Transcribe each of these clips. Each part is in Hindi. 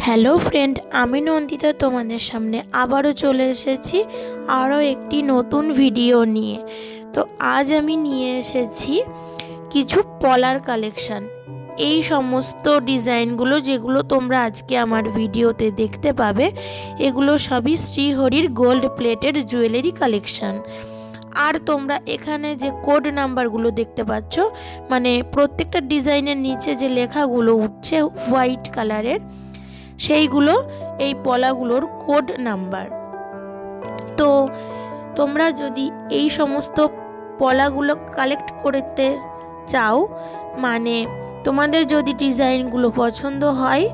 हेलो फ्रेंड आमी नंदिता तुम्हारे सामने आबारो चले एसेछि आरो एकटी नतून भिडियो निये। तो आज आमी निये एसेछि किछु पलार कलेक्शन। एई समस्त डिजाइनगुलो जेगुलो तोमरा आजके आमार भिडियोते देखते पाबे एगुलो सबई श्रीहरिर गोल्ड प्लेटेड जुएलारि कलेक्शन। और तुम्हारा एखाने जे कोड नम्बरगुलो देखते पाच्छ माने प्रत्येकटा डिजाइनेर नीचे जे लेखागुलो उठछे होयाइट कालारेर सेइगुलो एई पलागुलोर कोड नम्बर। तो तुम्हारा जदि एई समस्त पलागुलो कलेक्ट करते चाओ माने तुम्हादेर जदि डिजाइनगुलो पछंद हय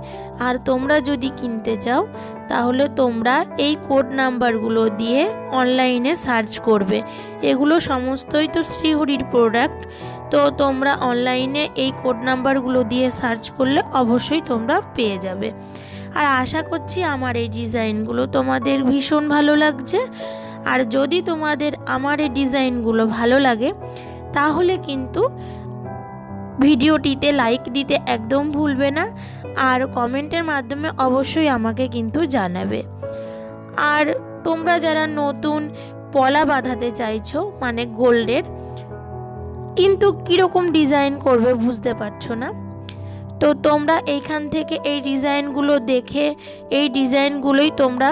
और तुम्हारा जदि किनते चाओ ताहले तोमरा एई कोड नम्बरगुलो दिए अनलाइने सार्च करबे। एगुलो समस्तई तो श्रीहरिर प्रोडक्ट। तो तोमरा अनलाइने एई कोड नम्बरगुलो दिए सार्च करले अवश्यई तोमरा पेये जाबे। और आशा करछि आमार एई डिजाइनगुलो तोमादेर भीषण भालो लागछे। और जदि तोमादेर आमार एई डिजाइनगुलो भालो लागे ताहले किन्तु भिडियोटीते लाइक दिते एकदम भूलबे ना और कमेंटर माध्यमे अवश्य आमाके किन्तु जानाबे। और तोमरा जारा नतून पला बाधाते चाइछो माने गोल्डेर किन्तु किरकम डिजाइन करबे बुझते पारछो ना, तो तोमरा एइखान थेके एइ डिजाइनगुलो देखे एइ डिजाइनगुलोई तोमरा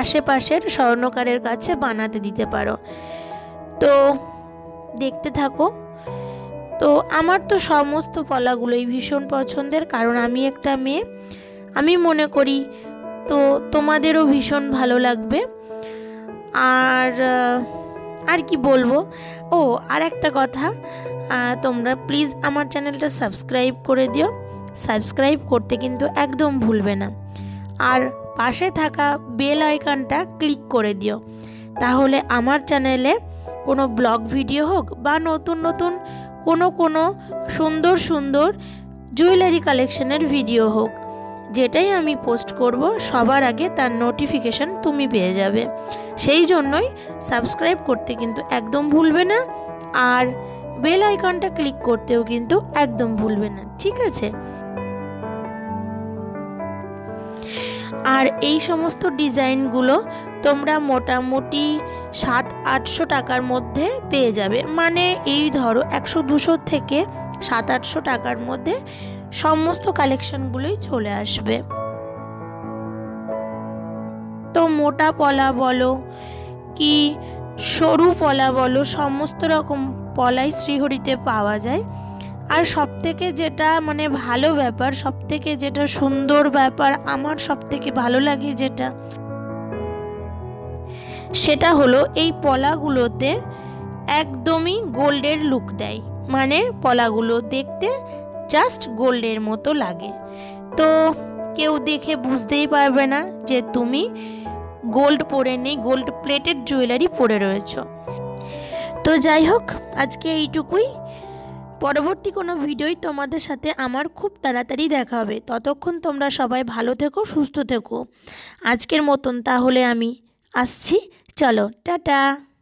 आशेपाशेर स्वर्णकारेर काछे बानाते दिते पारो। तो देखते थाको। तो आमार तो समस्त पलागुलोई भीषण पछंदेर कारण आमी एकटा मेये आमी मने करी तो तोमादेरो भीषण भालो लागबे। आर कि बोलबो ओ आर एकटा कथा तोमरा प्लिज आमार चैनलटा सबस्क्राइब करे दिओ। सबस्क्राइब करते किन्तु एकदम भूलबे ना और पाशे थाका बेल आइकनटा क्लिक करे दिओ। ताहले आमार चैनेले कोनो ब्लग भिडियो होक बा नतून नतून कोनो कोनो सुंदर सुंदर जुएलारि कलेक्शनेर भिडियो होक जेटाई आमी पोस्ट करब सबार आगे तार नोटिफिकेशन तुमी पेये जाबे। सेई जोन्नोई सबस्क्राइब करते किन्तु एकदम भूलबे ना और बेल आइकनटा क्लिक करतेओ किन्तु एकदम भूलबे ना, ठीक आछे। और एई समस्त डिजाइनगुलो तोमरा मोटामुटी 700-800 टाकार मध्य पेये जाबे। माने एई धरो 100-200 थेके 700-800 टाकार मध्य समस्त कलेक्शनगुलोई चले आसबे। तो मोटा पला बोलो कि सरु पला बोलो समस्त रकम पलाई श्रीहरिते पावा जाय। और सबथेके जेटा माने भालो ब्यापार सबथेके जेटा सुंदर ब्यापार आमार सबथेके भालो लागे जेटा सेटा हलो এই পলাগুলোতে एकदमी गोल्डर लुक দেয়। মানে পলাগুলো देखते जस्ट गोल्डर মতো লাগে। तो কেউ देखे বুঝতেই পারবে না যে তুমি गोल्ड পরে নেই, गोल्ड প্লেটেড জুয়েলারি পরে রয়েছো। তো যাই হোক আজকে এইটুকুই। পরবর্তী কোনো ভিডিওই তোমাদের সাথে আমার খুব তাড়াতাড়ি দেখা হবে। ততক্ষণ তোমরা সবাই ভালো থেকো, সুস্থ থেকো। আজকের মতন তাহলে আমি আসছি। चलो टाटा।